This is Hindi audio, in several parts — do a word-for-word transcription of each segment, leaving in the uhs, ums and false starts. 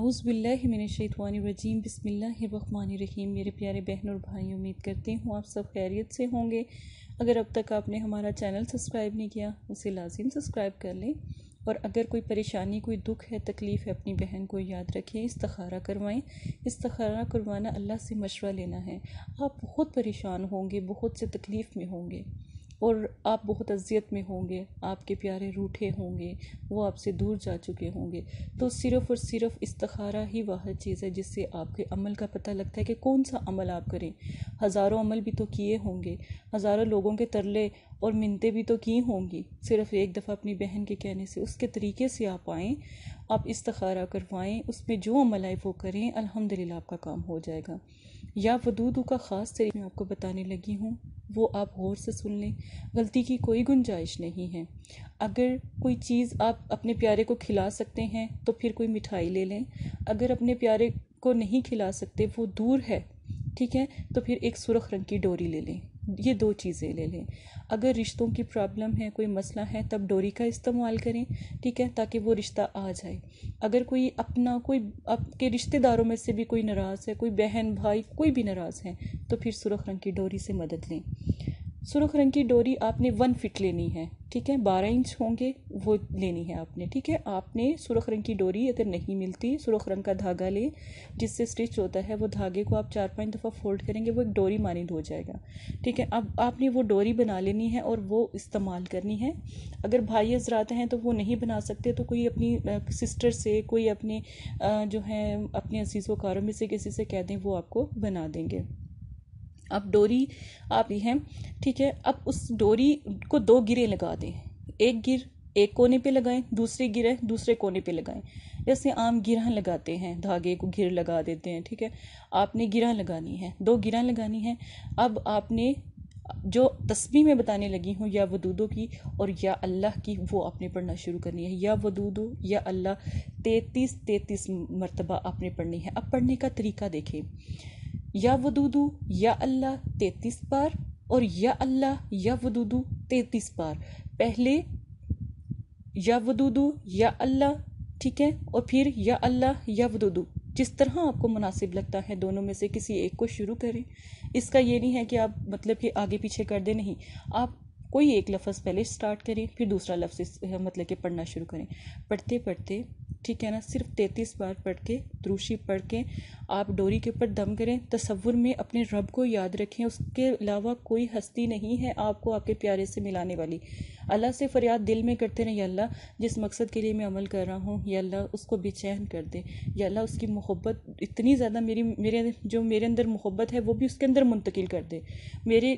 औज़ुबिल्लाहिमिनश्शैतानिर्रजीम बिस्मिल्लाहिर्रहमानिर्रहीम। मेरे प्यारे बहन और भाई, उम्मीद करती हूँ आप सब खैरियत से होंगे। अगर अब तक आपने हमारा चैनल सब्सक्राइब नहीं किया, उसे लाजिम सब्सक्राइब कर लें। और अगर कोई परेशानी, कोई दुख है, तकलीफ़ है, अपनी बहन को याद रखें, इस्तिखारा करवाएं। इस्तिखारा करवाना अल्लाह से मशवरा लेना है। आप बहुत परेशान होंगे, बहुत से तकलीफ़ में होंगे और आप बहुत अजियत में होंगे। आपके प्यारे रूठे होंगे, वो आपसे दूर जा चुके होंगे। तो सिर्फ़ और सिर्फ़ इस्तिखारा ही वह चीज़ है जिससे आपके अमल का पता लगता है कि कौन सा अमल आप करें। हज़ारों अमल भी तो किए होंगे, हज़ारों लोगों के तरले और मिन्नतें भी तो की होंगी। सिर्फ़ एक दफ़ा अपनी बहन के कहने से, उसके तरीके से आप आएँ, आप इस्तिखारा करवाएँ, उसमें जो अमल आए वो करें। अल्हम्दुलिल्लाह आपका काम हो जाएगा। या वदूदो का ख़ास तरीका मैं आपको बताने लगी हूँ, वो आप गौर से सुन लें। गलती की कोई गुंजाइश नहीं है। अगर कोई चीज़ आप अपने प्यारे को खिला सकते हैं तो फिर कोई मिठाई ले लें। अगर अपने प्यारे को नहीं खिला सकते, वो दूर है, ठीक है, तो फिर एक सुरख रंग की डोरी ले लें। ये दो चीज़ें ले लें। अगर रिश्तों की प्रॉब्लम है, कोई मसला है, तब डोरी का इस्तेमाल करें, ठीक है, ताकि वो रिश्ता आ जाए। अगर कोई अपना, कोई आपके रिश्तेदारों में से भी कोई नाराज़ है, कोई बहन भाई कोई भी नाराज़ है, तो फिर सुरख रंग की डोरी से मदद लें। सुरख रंग की डोरी आपने वन फिट लेनी है, ठीक है, बारह इंच होंगे वो लेनी है आपने, ठीक है। आपने सुरख रंग की डोरी अगर नहीं मिलती, सुरख रंग का धागा लें जिससे स्टिच होता है। वो धागे को आप चार पांच दफ़ा फोल्ड करेंगे, वो एक डोरी मानिंद हो जाएगा, ठीक है। अब आपने वो डोरी बना लेनी है और वो इस्तेमाल करनी है। अगर भाई हजरात हैं तो वो नहीं बना सकते, तो कोई अपनी सिस्टर से, कोई अपने जो है अपने अजीज़ वकारों में से किसी से कह दें, वो आपको बना देंगे। अब डोरी आप ही हैं, ठीक है। अब उस डोरी को दो गिरे लगा दें। एक गिर एक कोने पे लगाएं, दूसरी गिर दूसरे कोने पे लगाएं। जैसे आम गिरा लगाते हैं, धागे को गिर लगा देते हैं, ठीक है। आपने गिरा लगानी है, दो गिरा लगानी है। अब आपने जो तस्बीह में बताने लगी हूँ, या वदूदो की और या अल्लाह की, वो आपने पढ़ना शुरू करनी है। या वदूदो या अल्लाह तैंतीस तैंतीस मरतबा आपने पढ़नी है। अब पढ़ने का तरीका देखें। या वदूदो या अल्लाह तैंतीस बार और या अल्लाह या वदूदो तैंतीस बार। पहले या वदूदो या अल्लाह, ठीक है, और फिर या अल्लाह या वदूदो, जिस तरह आपको मुनासिब लगता है दोनों में से किसी एक को शुरू करें। इसका ये नहीं है कि आप मतलब कि आगे पीछे कर दें, नहीं। आप कोई एक लफ्ज़ पहले स्टार्ट करें, फिर दूसरा लफ्ज़ मतलब कि पढ़ना शुरू करें। पढ़ते पढ़ते, ठीक है ना, सिर्फ तैंतीस बार पढ़ के, दुरूशी पढ़ के आप डोरी के ऊपर दम करें। तसव्वुर में अपने रब को याद रखें, उसके अलावा कोई हस्ती नहीं है आपको आपके प्यारे से मिलाने वाली। अल्लाह से फरियाद दिल में करते रहें, या अल्लाह जिस मकसद के लिए मैं अमल कर रहा हूँ, या अल्लाह उसको बेचैन कर दे, या अल्लाह उसकी मोहब्बत इतनी ज़्यादा मेरी मेरे जो मेरे अंदर मोहब्बत है वो भी उसके अंदर मुंतकिल कर दे, मेरे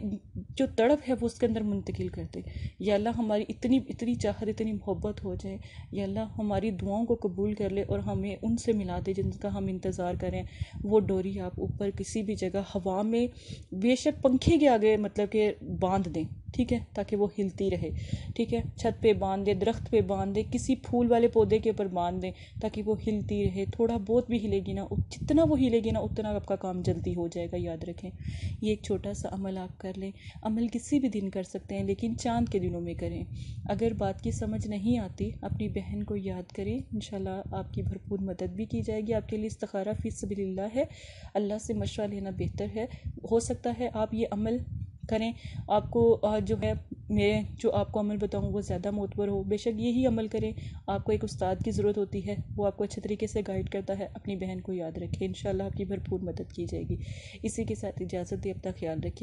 जो तड़प है वो उसके अंदर मुंतकिल कर दे, या अल्लाह हमारी इतनी इतनी चाहत, इतनी मोहब्बत हो जाए, या अल्लाह हमारी दुआओं को कबूल कर ले और हमें उनसे मिला दे जिनका हम इंतज़ार करें। वो डोरी आप ऊपर किसी भी जगह हवा में बेशक पंखे के आगे मतलब के बांध दें, ठीक है, ताकि वो हिलती रहे, ठीक है। छत पे बांध दें, दरख्त पे बांध दें, किसी फूल वाले पौधे के ऊपर बांध दें ताकि वो हिलती रहे। थोड़ा बहुत भी हिलेगी ना, जितना वो हिलेगी ना उतना आपका काम जल्दी हो जाएगा, याद रखें। ये एक छोटा सा अमल आप कर लें। अमल किसी भी दिन कर सकते हैं, लेकिन चांद के दिनों में करें। अगर बात की समझ नहीं आती, अपनी बहन को याद करें, इंशाल्लाह आपकी भरपूर मदद भी की जाएगी। आपके लिए इस्तिखारा फी सबीलिल्लाह है। अल्लाह से मशवरा लेना बेहतर है। हो सकता है आप ये अमल करें, आपको जो है मैं जो आपको अमल बताऊँ वो ज़्यादा मोतबर हो। बेशक यही अमल करें। आपको एक उस्ताद की ज़रूरत होती है, वो आपको अच्छे तरीके से गाइड करता है। अपनी बहन को याद रखें, इंशाल्लाह आपकी भरपूर मदद की जाएगी। इसी के साथ इजाज़त दें। अपना ख्याल रखें।